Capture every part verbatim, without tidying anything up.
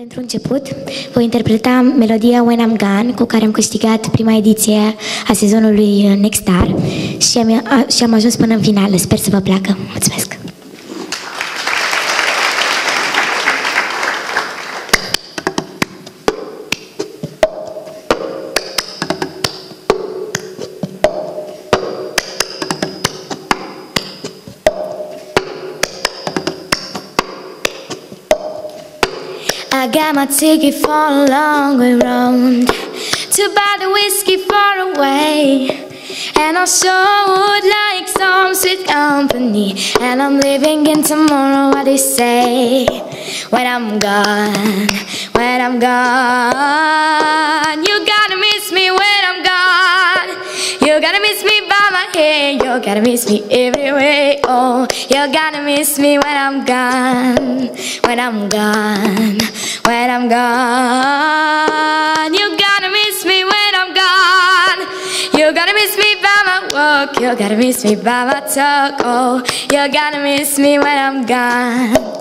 Pentru început, voi interpreta melodia When I'm Gone, cu care am câștigat prima ediție a sezonului Next Star și am, a, și am ajuns până în finală. Sper să vă placă. Mulțumesc! I got my ticket for a long way round to buy the whiskey far away, and I sure would like some sweet company. And I'm living in tomorrow, what they say. When I'm gone, when I'm gone, you're gonna miss me when I'm gone. You're gonna miss me by my hair, you're gonna miss me everywhere. Oh, you're gonna miss me when I'm gone, when I'm gone. When I'm gone, you're gonna miss me when I'm gone. You're gonna miss me by my walk, you're gonna miss me by my talk. Oh, you're gonna miss me when I'm gone.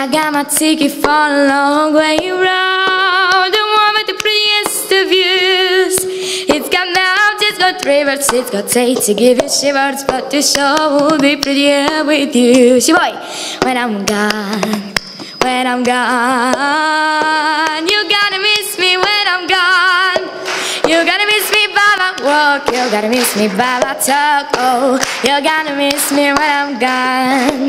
I got my ticket for a long way round, the one with the prettiest of views. It's got mountains, it's got rivers, it's got days to give you shivers, but the show will be prettier with you. Shiboy! When I'm gone, when I'm gone, you're gonna miss me when I'm gone. You're gonna miss me by my walk, you're gonna miss me by my talk. Oh, you're gonna miss me when I'm gone.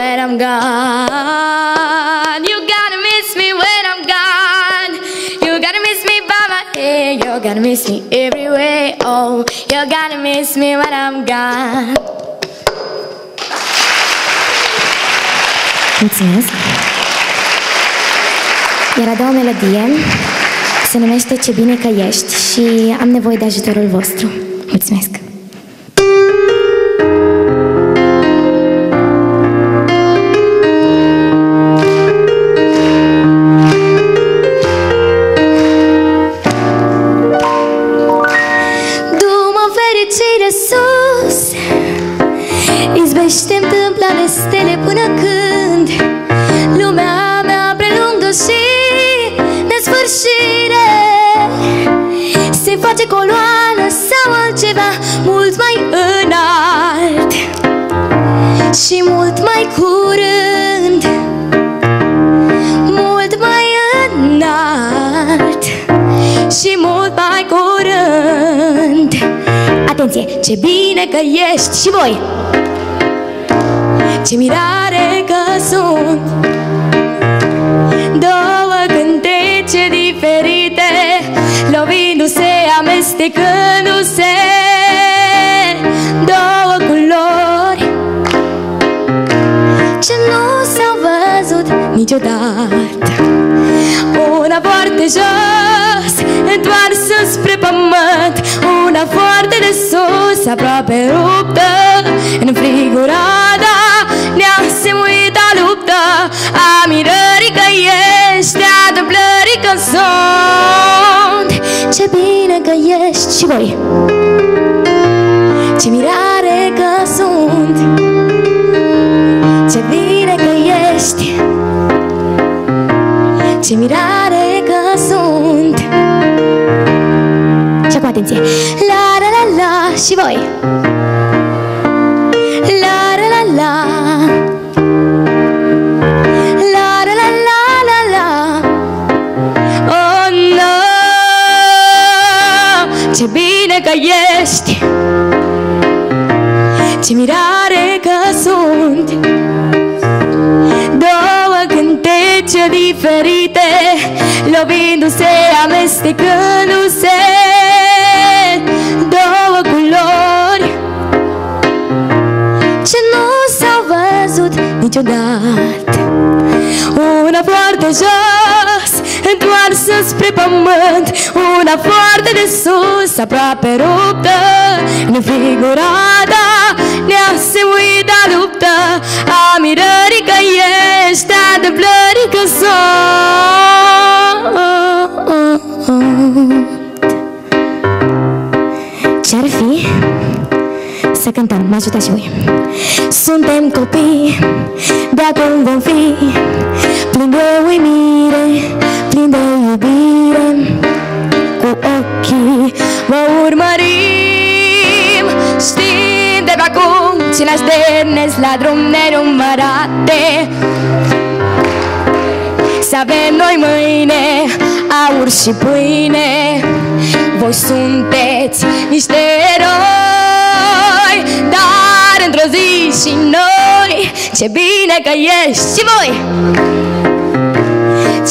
When I'm gone, you're gonna miss me when I'm gone. You're gonna miss me by my hair, you're gonna miss me everywhere. Oh, you're gonna miss me when I'm gone. Mulțumesc! Iar a doua melodie se numește Ce bine că ești și am nevoie de ajutorul vostru. Mulțumesc! Izbește-mi tâmplele stele până când lumea mea prelungă și nesfârșire se face coloană sau altceva mult mai înalt și mult mai curând, mult mai înalt și mult mai curând. Atenție! Ce bine că ești și voi! Ce mirare că sunt două cântece diferite, lovindu-se, amestecându-se, două culori ce nu s-au văzut niciodată. Una foarte jos, întoarsă spre pământ, una foarte de sus, aproape ruptă, înfrigurată, neasemuita luptă a mirării că ești, a dublării că sunt. Ce bine că ești și voi! Ce mirare că sunt! Ce bine că ești! Ce mirare că sunt! Și acum atenție! La la la la și voi! Ce bine că ești, ce mirare că sunt, două cântece diferite, lovindu-se, amestecându-se, două culori Banda foarte de sus, aproape ruptă, nefigurată, neasemuită luptă a mirării că ești, a întâmplării că sunt. Ce-ar fi? Să cântăm, mă ajutați și voi. Suntem copii, de acum vom fi plini de uimire, plini de iubire. Cu ochii vă urmărim, știm de pe acum cine așternezi la drum nenumărate. Să avem noi mâine aur și pâine. Voi sunteți niște eroi, dar într-o zi și noi. Ce bine că ești și voi,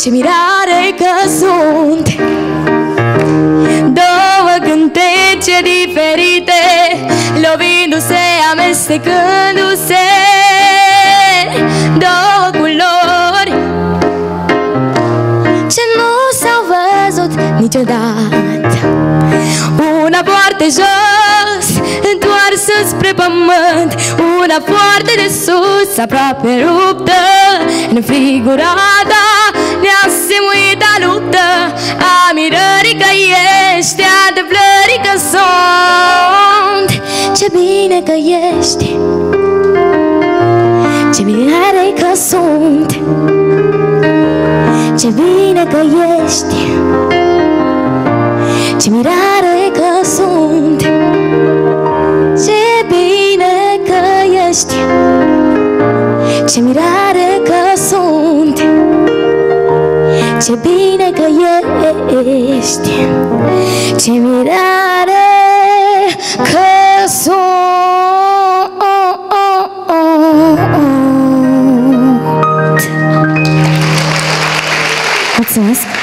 ce mirare că sunt două cântece diferite, lovindu-se, amestecându-se, două culori ce nu s-au văzut niciodată. Una foarte jos, întoarsă spre pământ, una foarte de sus, aproape ruptă, înfrigurată, neasemuită luptă a mirării că ești, a întâmplării că sunt. Ce bine că ești, ce mirare că sunt, ce bine că ești, ce mirare că sunt. Ce bine că ești, ce mirare că sunt, ce bine că ești, ce mirare că sunt. Mulțumesc!